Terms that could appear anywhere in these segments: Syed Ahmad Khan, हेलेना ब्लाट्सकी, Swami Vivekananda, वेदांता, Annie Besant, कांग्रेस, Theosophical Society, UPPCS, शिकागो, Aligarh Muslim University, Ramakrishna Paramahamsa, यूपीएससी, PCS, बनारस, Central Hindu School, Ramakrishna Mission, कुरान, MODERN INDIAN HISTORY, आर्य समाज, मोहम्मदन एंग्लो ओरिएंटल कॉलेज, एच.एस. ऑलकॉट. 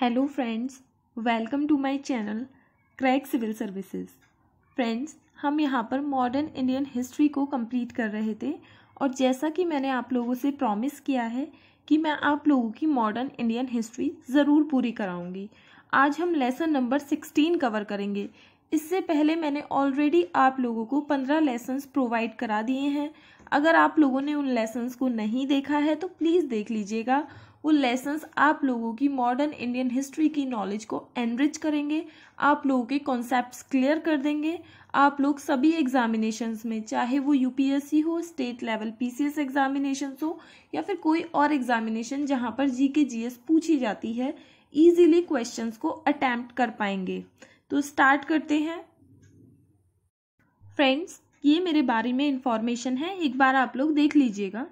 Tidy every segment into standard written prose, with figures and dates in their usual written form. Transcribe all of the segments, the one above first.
Hello friends, welcome to my channel crack civil services. Friends, हम यहाँ पर modern Indian history को complete कर रहे थे और जैसा कि मैंने आप लोगों से प्रॉमिस किया है कि मैं आप लोगों की मॉडर्न इंडियन हिस्ट्री ज़रूर पूरी कराऊंगी। आज हम लेसन नंबर 16 कवर करेंगे। इससे पहले मैंने ऑलरेडी आप लोगों को 15 लेसन्स प्रोवाइड करा दिए हैं। अगर आप लोगों ने उन लेसन्स को नहीं देखा है तो प्लीज़ देख लीजिएगा। वो लेसन्स आप लोगों की मॉडर्न इंडियन हिस्ट्री की नॉलेज को एनरिच करेंगे, आप लोगों के कॉन्सेप्ट्स क्लियर कर देंगे। आप लोग सभी एग्जामिनेशंस में, चाहे वो यूपीएससी हो, स्टेट लेवल पीसीएस एग्जामिनेशंस हो या फिर कोई और एग्जामिनेशन जहां पर जीके जीएस पूछी जाती है, इजीली क्वेश्चंस को अटैम्प्ट कर पाएंगे। तो स्टार्ट करते हैं। फ्रेंड्स, ये मेरे बारे में इंफॉर्मेशन है, एक बार आप लोग देख लीजिएगा।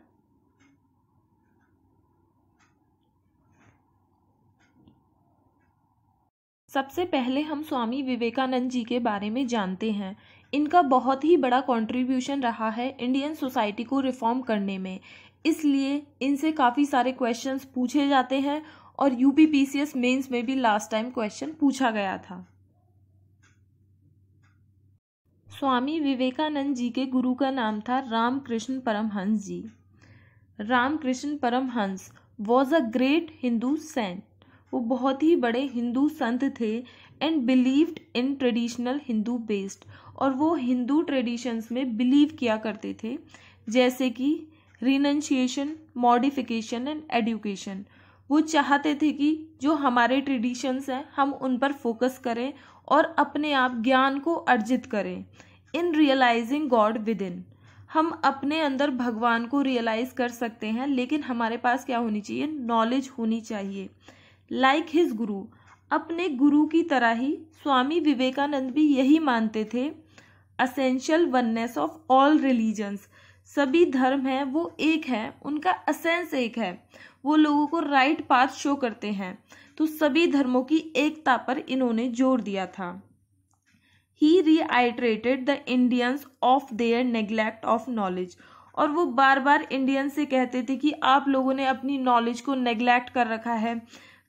सबसे पहले हम स्वामी विवेकानंद जी के बारे में जानते हैं। इनका बहुत ही बड़ा कंट्रीब्यूशन रहा है इंडियन सोसाइटी को रिफॉर्म करने में, इसलिए इनसे काफ़ी सारे क्वेश्चंस पूछे जाते हैं और यूपीपीसीएस मेंस में भी लास्ट टाइम क्वेश्चन पूछा गया था। स्वामी विवेकानंद जी के गुरु का नाम था Ramakrishna Paramhans ji. Ramakrishna Paramhans was a great Hindu saint. वो बहुत ही बड़े हिंदू संत थे and believed in traditional Hindu based, और वो हिंदू ट्रेडिशंस में बिलीव किया करते थे, जैसे कि रिनंशिएशन, मॉडिफिकेशन एंड एडुकेशन। वो चाहते थे कि जो हमारे ट्रेडिशंस हैं हम उन पर फोकस करें और अपने आप ज्ञान को अर्जित करें। In realizing God within, हम अपने अंदर भगवान को रियलाइज कर सकते हैं, लेकिन हमारे पास क्या होनी चाहिए? नॉलेज होनी चाहिए। लाइक हिज गुरु, अपने गुरु की तरह ही स्वामी विवेकानंद भी यही मानते थे। Essential oneness of all religions, सभी धर्म हैं वो एक है, उनका असेंस एक है। वो लोगों को राइट पाथ शो करते हैं, तो सभी धर्मों की एकता पर इन्होंने जोर दिया था। He reiterated the Indians of their neglect of knowledge, और वो बार बार इंडियन से कहते थे कि आप लोगों ने अपनी नॉलेज को नेग्लेक्ट कर रखा है,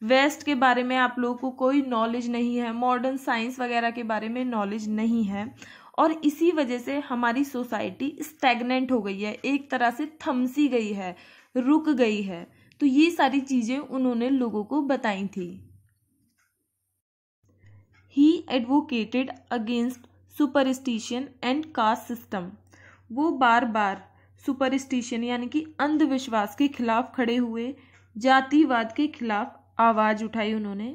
वेस्ट के बारे में आप लोगों को कोई नॉलेज नहीं है, मॉडर्न साइंस वगैरह के बारे में नॉलेज नहीं है, और इसी वजह से हमारी सोसाइटी स्टैग्नेंट हो गई है, एक तरह से थमसी गई है, रुक गई है। तो ये सारी चीज़ें उन्होंने लोगों को बताई थी। He advocated against superstition and caste system, वो बार बार सुपरस्टिशन यानी कि अंधविश्वास के खिलाफ खड़े हुए, जातिवाद के खिलाफ आवाज़ उठाई उन्होंने।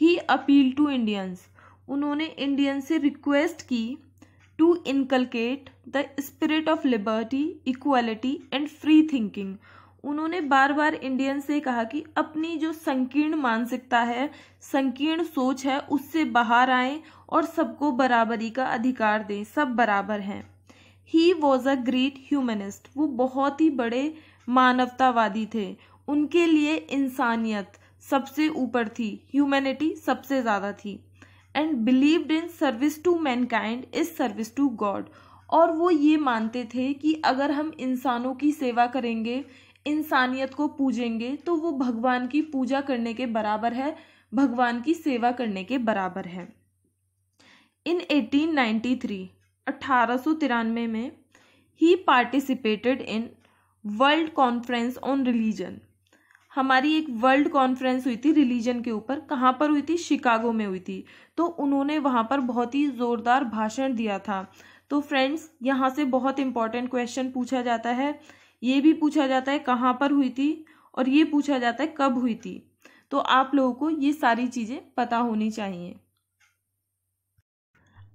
ही अपील टू इंडियंस, उन्होंने इंडियन से रिक्वेस्ट की to inculcate the spirit of liberty, equality and free thinking. उन्होंने बार बार इंडियन से कहा कि अपनी जो संकीर्ण मानसिकता है, संकीर्ण सोच है, उससे बाहर आएं और सबको बराबरी का अधिकार दें, सब बराबर हैं। He was a great humanist, वो बहुत ही बड़े मानवतावादी थे, उनके लिए इंसानियत सबसे ऊपर थी, ह्यूमैनिटी सबसे ज़्यादा थी। And believed in service to mankind is service to God, और वो ये मानते थे कि अगर हम इंसानों की सेवा करेंगे, इंसानियत को पूजेंगे, तो वो भगवान की पूजा करने के बराबर है, भगवान की सेवा करने के बराबर है। इन 1893 में he participated in world conference on religion. हमारी एक वर्ल्ड कॉन्फ्रेंस हुई थी रिलीजन के ऊपर, कहाँ पर हुई थी? शिकागो में हुई थी। तो उन्होंने वहाँ पर बहुत ही ज़ोरदार भाषण दिया था। तो फ्रेंड्स, यहाँ से बहुत इंपॉर्टेंट क्वेश्चन पूछा जाता है। ये भी पूछा जाता है कहाँ पर हुई थी, और ये पूछा जाता है कब हुई थी। तो आप लोगों को ये सारी चीज़ें पता होनी चाहिए।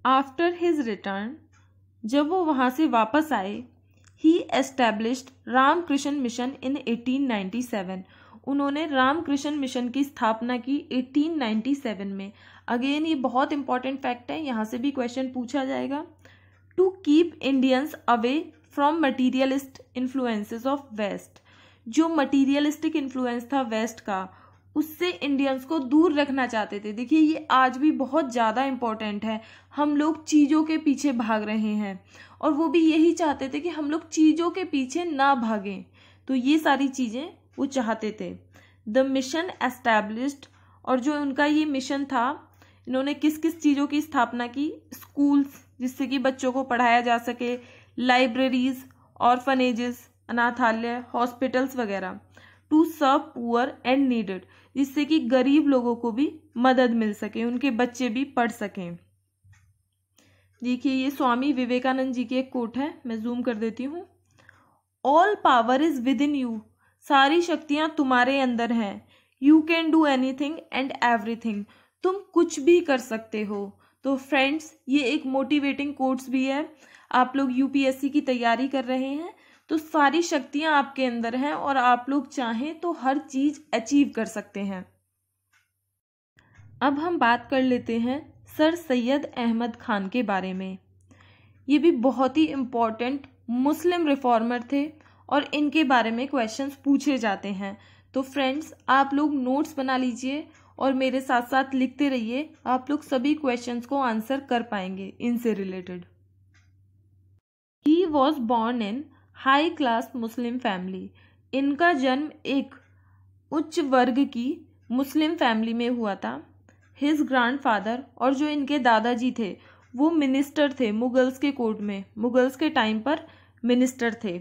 आफ्टर हिज रिटर्न, जब वो वहाँ से वापस आए, he established Ramakrishna mission in 1897। उन्होंने रामकृष्ण मिशन की स्थापना की 1897 में। अगेन ये बहुत इंपॉर्टेंट फैक्ट है, यहाँ से भी क्वेश्चन पूछा जाएगा। To keep Indians away from materialist influences of west, जो मटीरियलिस्टिक इन्फ्लुएंस था वेस्ट का, उससे इंडियंस को दूर रखना चाहते थे। देखिए, ये आज भी बहुत ज़्यादा इम्पॉर्टेंट है, हम लोग चीज़ों के पीछे भाग रहे हैं, और वो भी यही चाहते थे कि हम लोग चीज़ों के पीछे ना भागें। तो ये सारी चीज़ें वो चाहते थे। द मिशन एस्टैब्लिश्ड और जो उनका ये मिशन था, इन्होंने किस किस चीज़ों की स्थापना की, स्कूल्स जिससे कि बच्चों को पढ़ाया जा सके, लाइब्रेरीज, ऑर्फनेजेस, अनाथालय, हॉस्पिटल्स वगैरह, to serve poor and needed, जिससे कि गरीब लोगों को भी मदद मिल सके, उनके बच्चे भी पढ़ सकें। देखिए ये स्वामी विवेकानंद जी की एक कोट है, मैं जूम कर देती हूँ। All power is within you, सारी शक्तियाँ तुम्हारे अंदर हैं। You can do anything and everything, तुम कुछ भी कर सकते हो। तो फ्रेंड्स ये एक मोटिवेटिंग कोट्स भी है। आप लोग यूपीएससी की तैयारी कर रहे हैं तो सारी शक्तियाँ आपके अंदर हैं और आप लोग चाहें तो हर चीज़ अचीव कर सकते हैं। अब हम बात कर लेते हैं सर सैयद अहमद खान के बारे में। ये भी बहुत ही इम्पॉर्टेंट मुस्लिम रिफॉर्मर थे और इनके बारे में क्वेश्चंस पूछे जाते हैं। तो फ्रेंड्स आप लोग नोट्स बना लीजिए और मेरे साथ साथ लिखते रहिए, आप लोग सभी क्वेश्चंस को आंसर कर पाएंगे इनसे related. He was born in high class Muslim family, इनका जन्म एक उच्च वर्ग की मुस्लिम फैमिली में हुआ था। हिज ग्रैंडफादर और जो इनके दादाजी थे वो मिनिस्टर थे, मुगल्स के कोर्ट में, मुगल्स के टाइम पर मिनिस्टर थे।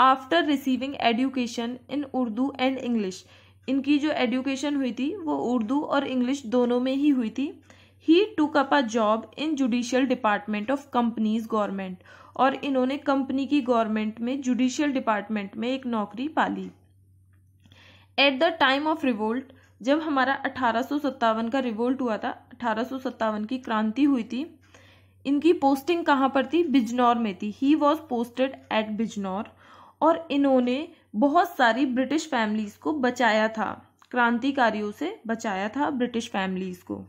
After receiving education in Urdu and English, इनकी जो एजुकेशन हुई थी वो उर्दू और इंग्लिश दोनों में ही हुई थी। He took up a job in judicial department of companies government, और इन्होंने कंपनी की गवर्नमेंट में जुडिशियल डिपार्टमेंट में एक नौकरी पाली। At the time of revolt, जब हमारा 1857 का रिवोल्ट हुआ था, 1857 की क्रांति हुई थी, इनकी पोस्टिंग कहाँ पर थी? बिजनौर में थी। He was posted at Bijnor, और इन्होंने बहुत सारी ब्रिटिश फैमिलीज को बचाया था, क्रांतिकारियों से बचाया था ब्रिटिश फैमिलीज को।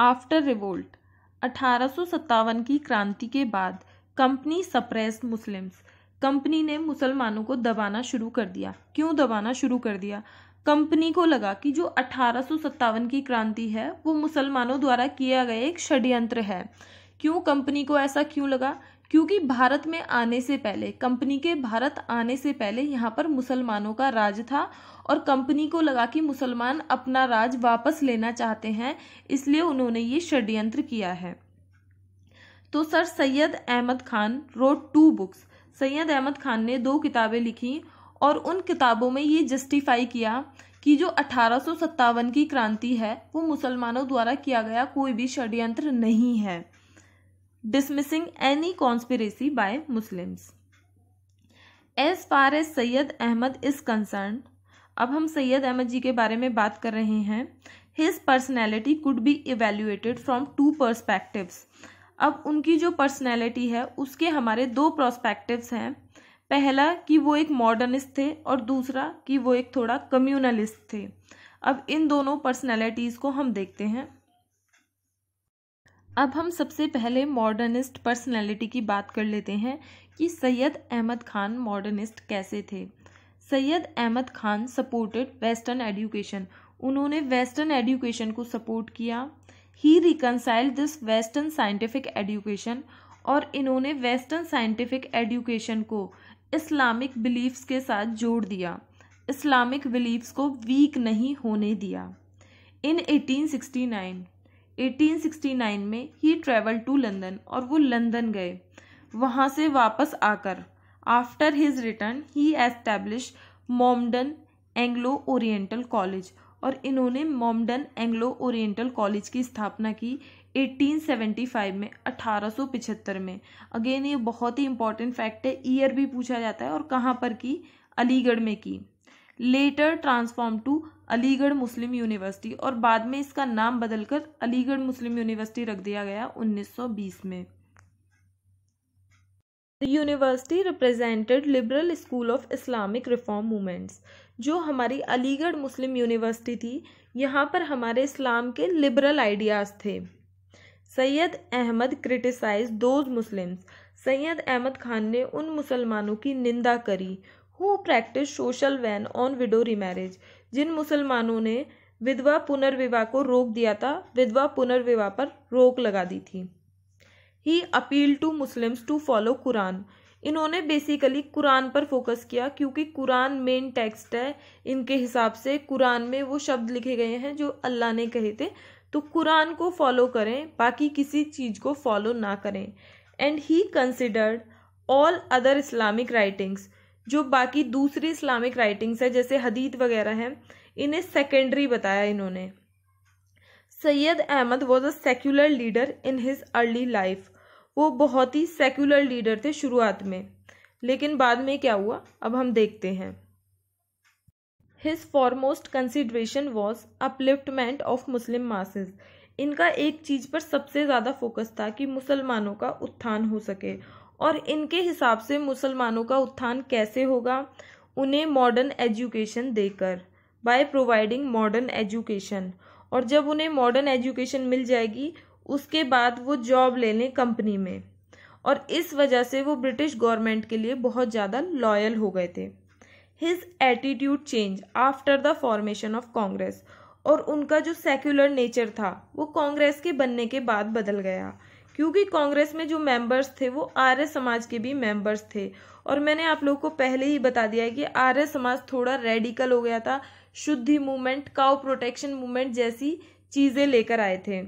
आफ्टर रिवोल्ट, 1857 की क्रांति के बाद कंपनी सप्रेस्ड मुस्लिम्स, कंपनी ने मुसलमानों को दबाना शुरू कर दिया। क्यों दबाना शुरू कर दिया? कंपनी को लगा कि जो 1857 की क्रांति है वो मुसलमानों द्वारा किया गया एक षड्यंत्र है। क्यों कंपनी को ऐसा क्यों लगा? क्योंकि भारत में आने से पहले, कंपनी के भारत आने से पहले यहाँ पर मुसलमानों का राज था, और कंपनी को लगा कि मुसलमान अपना राज वापस लेना चाहते हैं, इसलिए उन्होंने ये षड्यंत्र किया है। तो sir Syed Ahmad Khan wrote 2 books, Syed Ahmad Khan ने 2 किताबें लिखी, और उन किताबों में ये जस्टिफाई किया कि जो 1857 की क्रांति है वो मुसलमानों द्वारा किया गया कोई भी षड्यंत्र नहीं है। Dismissing any conspiracy by Muslims. As far as Syed Ahmed is concerned, अब हम सैयद अहमद जी के बारे में बात कर रहे हैं। His personality could be evaluated from 2 perspectives, अब उनकी जो पर्सनैलिटी है उसके हमारे 2 पर्सपेक्टिव्स हैं। पहला कि वो एक मॉडर्निस्ट थे, और दूसरा कि वो एक थोड़ा कम्युनलिस्ट थे। अब इन दोनों पर्सनैलिटीज़ को हम देखते हैं। अब हम सबसे पहले मॉडर्निस्ट पर्सनैलिटी की बात कर लेते हैं कि सैयद अहमद खान मॉडर्निस्ट कैसे थे। Syed Ahmad Khan supported western education, उन्होंने वेस्टर्न एजुकेशन को सपोर्ट किया। He reconciled this western scientific education, और इन्होंने वेस्टर्न साइंटिफिक एजुकेशन को इस्लामिक बिलीफ्स के साथ जोड़ दिया, इस्लामिक बिलीफ्स को वीक नहीं होने दिया। इन 1869 में ही ट्रेवल टू लंदन, और वो लंदन गए। वहाँ से वापस आकर after his return he establish मोहम्मदन एंग्लो ओरिएंटल कॉलेज, और इन्होंने मोहम्मदन एंग्लो ओरिएंटल कॉलेज की स्थापना की 1875 में, 1875 में। अगेन ये बहुत ही इंपॉर्टेंट फैक्ट है, ईयर भी पूछा जाता है, और कहाँ पर की? अलीगढ़ में की। Later transform to Aligarh Muslim university, और बाद में इसका नाम बदलकर अलीगढ़ मुस्लिम यूनिवर्सिटी रख दिया गया 1920 में। The university represented liberal school of Islamic reform movements, जो हमारी अलीगढ़ मुस्लिम यूनिवर्सिटी थी, यहाँ पर हमारे इस्लाम के लिबरल आइडियाज़ थे। Syed Ahmad criticise those Muslims, Syed Ahmad Khan ने उन मुसलमानों की निंदा करी who practice social ban on widow remarriage, जिन मुसलमानों ने विधवा पुनर्विवाह को रोक दिया था, विधवा पुनर्विवाह पर रोक लगा दी थी। He appeal to Muslims to follow कुरान, इन्होंने बेसिकली कुरान पर फोकस किया क्योंकि कुरान मेन टेक्स्ट है इनके हिसाब से। कुरान में वो शब्द लिखे गए हैं जो अल्लाह ने कहे थे, तो कुरान को फॉलो करें, बाकी किसी चीज़ को फॉलो ना करें। And he considered all other Islamic writings, जो बाकी दूसरी इस्लामिक राइटिंग्स है जैसे हदीत वगैरह हैं, इन्हें सेकेंडरी बताया इन्होंने। Syed Ahmad was a secular leader in his early life, वो बहुत ही सेक्युलर लीडर थे शुरुआत में, लेकिन बाद में क्या हुआ अब हम देखते हैं। His foremost consideration was upliftment of Muslim masses, इनका एक चीज़ पर सबसे ज़्यादा फोकस था कि मुसलमानों का उत्थान हो सके। और इनके हिसाब से मुसलमानों का उत्थान कैसे होगा, उन्हें मॉडर्न एजुकेशन देकर, बाय प्रोवाइडिंग मॉडर्न एजुकेशन। और जब उन्हें मॉडर्न एजुकेशन मिल जाएगी उसके बाद वो जॉब ले लें कंपनी में, और इस वजह से वो ब्रिटिश गवर्नमेंट के लिए बहुत ज़्यादा लॉयल हो गए थे। His attitude change after the formation of कांग्रेस, और उनका जो सेक्युलर नेचर था वो कांग्रेस के बनने के बाद बदल गया, क्योंकि कांग्रेस में जो मेंबर्स थे वो आर्य समाज के भी मेंबर्स थे। और मैंने आप लोगों को पहले ही बता दिया है कि आर्य समाज थोड़ा रेडिकल हो गया था, शुद्धि मूवमेंट, काउ प्रोटेक्शन मूवमेंट जैसी चीज़ें लेकर आए थे,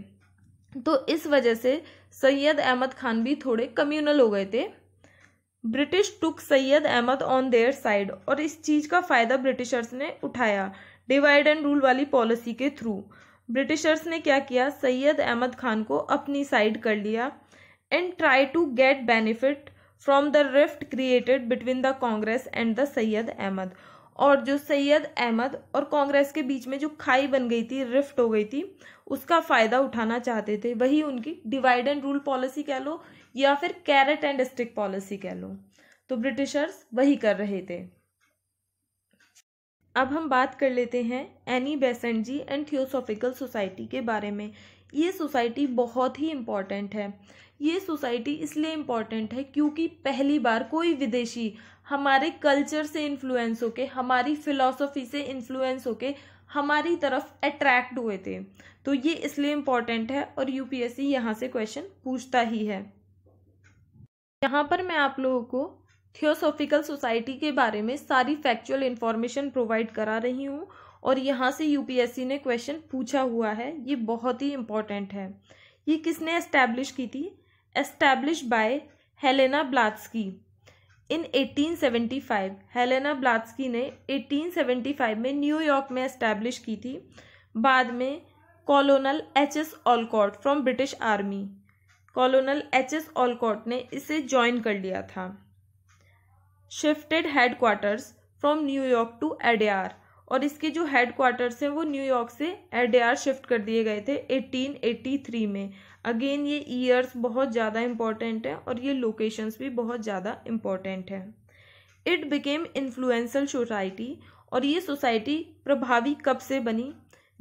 तो इस वजह से सैयद अहमद खान भी थोड़े कम्युनल हो गए थे। British took Syed Ahmad on their side, और इस चीज़ का फ़ायदा ब्रिटिशर्स ने उठाया डिवाइड एंड रूल वाली पॉलिसी के थ्रू। ब्रिटिशर्स ने क्या किया, सैयद अहमद खान को अपनी साइड कर लिया। And try to get benefit from the rift created between the कांग्रेस and the Syed Ahmad, और जो सैयद अहमद और कांग्रेस के बीच में जो खाई बन गई थी, रिफ्ट हो गई थी, उसका फ़ायदा उठाना चाहते थे। वही उनकी डिवाइड एंड रूल पॉलिसी कह लो या फिर कैरेट एंड स्टिक पॉलिसी कह लो, तो ब्रिटिशर्स वही कर रहे थे। अब हम बात कर लेते हैं Annie Besant ji and theosophical society के बारे में। ये सोसाइटी बहुत ही इम्पॉर्टेंट है। ये सोसाइटी इसलिए इम्पॉर्टेंट है क्योंकि पहली बार कोई विदेशी हमारे कल्चर से इन्फ्लुएंस होके, हमारी फिलॉसफी से इन्फ्लुएंस होके हमारी तरफ अट्रैक्ट हुए थे, तो ये इसलिए इम्पॉर्टेंट है और यूपीएससी यहाँ से क्वेश्चन पूछता ही है। यहाँ पर मैं आप लोगों को थियोसॉफिकल सोसाइटी के बारे में सारी फैक्चुअल इन्फॉर्मेशन प्रोवाइड करा रही हूँ, और यहाँ से यूपीएससी ने क्वेश्चन पूछा हुआ है, ये बहुत ही इम्पॉर्टेंट है। ये किसने एस्टैब्लिश की थी, establish by हेलेना ब्लाट्सकी in 1875। हेलेना ब्लाट्सकी ने 1875 में न्यूयॉर्क में एस्टैब्लिश की थी। बाद में colonel एच.एस. ऑलकॉट from British army, colonel एच.एस. ऑलकॉट ने इसे ज्वाइन कर लिया था। Shifted headquarters from New York to Adyar, और इसके जो हेडक्वार्टर्स हैं वो न्यूयॉर्क से एडीआर शिफ्ट कर दिए गए थे 1883 में। अगेन ये ईयर्स बहुत ज़्यादा इम्पॉर्टेंट हैं और ये लोकेशंस भी बहुत ज़्यादा इम्पॉर्टेंट हैं। इट बिकेम इन्फ्लुएंशियल सोसाइटी, और ये सोसाइटी प्रभावी कब से बनी,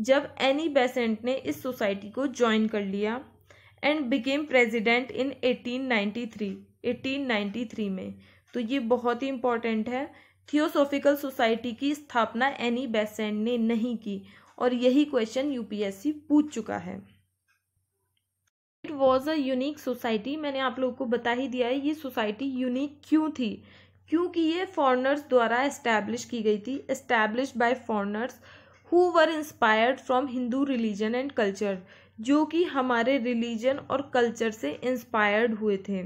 जब एनी बेसेंट ने इस सोसाइटी को ज्वाइन कर लिया। एंड बिकेम प्रेजिडेंट इन 1893 में, तो ये बहुत ही इम्पॉर्टेंट है। थियोसॉफिकल सोसाइटी की स्थापना एनी बेसेंट ने नहीं की, और यही क्वेश्चन यूपीएससी पूछ चुका है। It was a unique society, मैंने आप लोगों को बता ही दिया है ये सोसाइटी यूनिक क्यों थी, क्योंकि ये फॉरेनर्स द्वारा एस्टैब्लिश की गई थी। Establish by foreigners who were inspired from Hindu religion and culture, जो कि हमारे रिलीजन और कल्चर से इंस्पायर्ड हुए थे।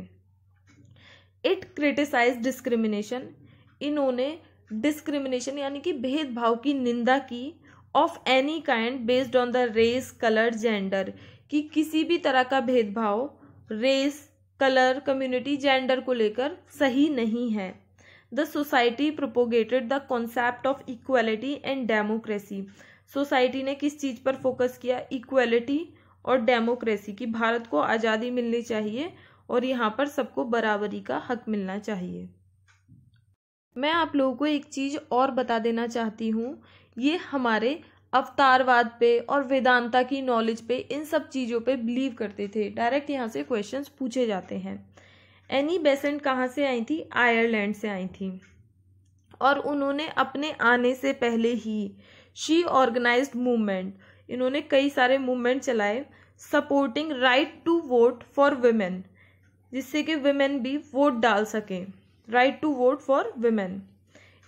इट क्रिटिसाइज डिस्क्रिमिनेशन, इन्होंने डिस्क्रिमिनेशन यानी कि भेदभाव की निंदा की, of any kind based on the race colour gender, कि किसी भी तरह का भेदभाव रेस कलर कम्युनिटी जेंडर को लेकर सही नहीं है। The society propagated the concept of equality and democracy, society ने किस चीज़ पर फोकस किया, इक्वालिटी और डेमोक्रेसी, कि भारत को आज़ादी मिलनी चाहिए और यहाँ पर सबको बराबरी का हक मिलना चाहिए। मैं आप लोगों को एक चीज़ और बता देना चाहती हूँ, ये हमारे अवतारवाद पे और वेदांता की नॉलेज पे, इन सब चीज़ों पे बिलीव करते थे, डायरेक्ट यहाँ से क्वेश्चंस पूछे जाते हैं। एनी बेसेंट कहाँ से आई थी, आयरलैंड से आई थी, और उन्होंने अपने आने से पहले ही शी ऑर्गेनाइज्ड मूवमेंट, इन्होंने कई सारे मूवमेंट चलाए supporting right to vote for women, जिससे कि वुमेन भी वोट डाल सकें, right to vote for women.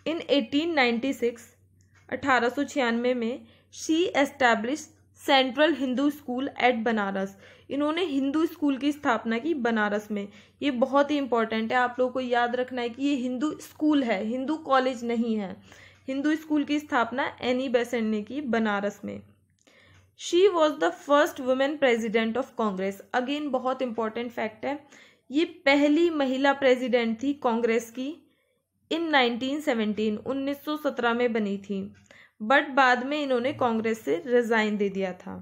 In 1896 में she establish central Hindu school at बनारस। इन्होंने हिंदू स्कूल की स्थापना की बनारस में। ये बहुत ही इंपॉर्टेंट है, आप लोगों को याद रखना है कि ये हिंदू स्कूल है, हिंदू कॉलेज नहीं है। हिंदू स्कूल की स्थापना एनी बेसेंट ने की बनारस में। She was the first women president of कांग्रेस। Again बहुत इंपॉर्टेंट फैक्ट है, ये पहली महिला प्रेजिडेंट थी कांग्रेस की इन 1917 में बनी थी, बट बाद में इन्होंने कांग्रेस से रिजाइन दे दिया था।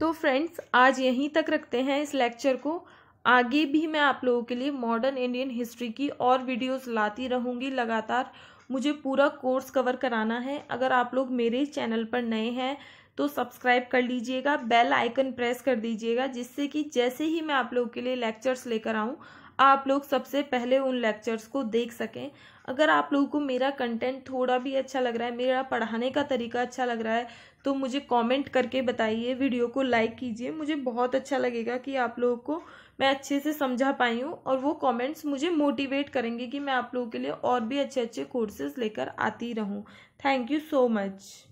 तो फ्रेंड्स आज यहीं तक रखते हैं इस लेक्चर को। आगे भी मैं आप लोगों के लिए मॉडर्न इंडियन हिस्ट्री की और वीडियोस लाती रहूँगी लगातार। मुझे पूरा कोर्स कवर कराना है। अगर आप लोग मेरे चैनल पर नए हैं तो सब्सक्राइब कर लीजिएगा, बेल आइकन प्रेस कर दीजिएगा, जिससे कि जैसे ही मैं आप लोगों के लिए लेक्चर्स लेकर आऊँ आप लोग सबसे पहले उन लेक्चर्स को देख सकें। अगर आप लोगों को मेरा कंटेंट थोड़ा भी अच्छा लग रहा है, मेरा पढ़ाने का तरीका अच्छा लग रहा है, तो मुझे कमेंट करके बताइए, वीडियो को लाइक कीजिए। मुझे बहुत अच्छा लगेगा कि आप लोगों को मैं अच्छे से समझा पाई हूँ, और वो कमेंट्स मुझे मोटिवेट करेंगे कि मैं आप लोगों के लिए और भी अच्छे अच्छे कोर्सेज लेकर आती रहूँ। Thank you so much.